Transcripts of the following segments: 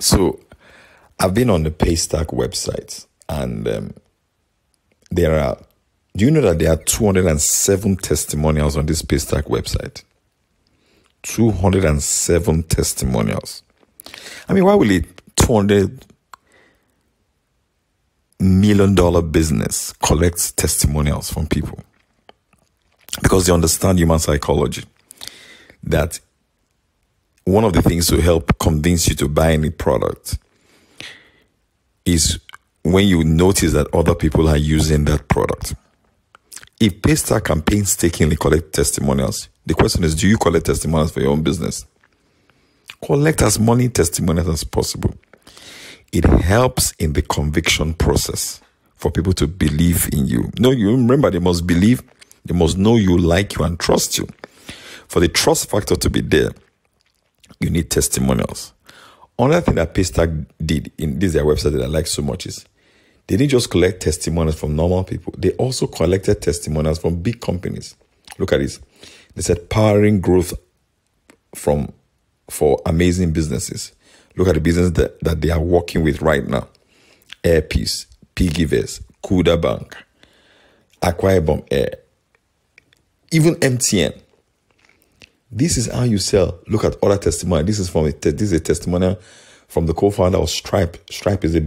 So I've been on the Paystack website, and do you know that there are 207 testimonials on this Paystack website? 207 testimonials. I mean, why will a $200 million business collects testimonials from people? Because they understand human psychology, that one of the things to help convince you to buy any product is when you notice that other people are using that product. If Paystack can painstakingly collect testimonials, the question is, do you collect testimonials for your own business? Collect as many testimonials as possible. It helps in the conviction process for people to believe in you. No, you remember, they must believe, they must know you, like you, and trust you. For the trust factor to be there, you need testimonials. Another thing that Paystack did in this their website that I like so much is they didn't just collect testimonials from normal people. They also collected testimonials from big companies. Look at this. They said powering growth for amazing businesses. Look at the business that they are working with right now. Air Peace, Piggyverse, Kuda Bank, Aquabomb Air, even MTN. This is how you sell. Look at other testimonials. This is a testimonial from the co-founder of Stripe. Stripe is a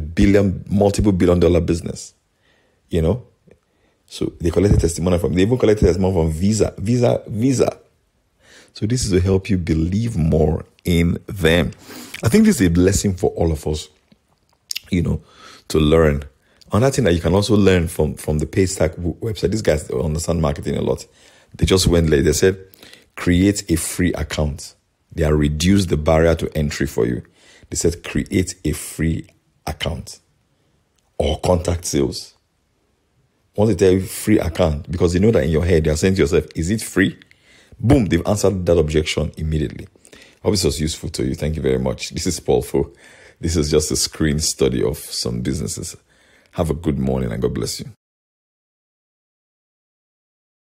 multiple billion dollar business, you know. So they collected testimonial from. They even collected testimonial from Visa. So this is to help you believe more in them. I think this is a blessing for all of us, you know, to learn. Another thing that you can also learn from the Paystack website. These guys understand marketing a lot. They just went late. They said, create a free account. They have reduced the barrier to entry for you. They said, create a free account or contact sales. Once they tell you free account, because you know that in your head, they are saying to yourself, is it free? Boom, they've answered that objection immediately. I hope this was useful to you. Thank you very much. This is Paul Foh. This is just a screen study of some businesses. Have a good morning and God bless you.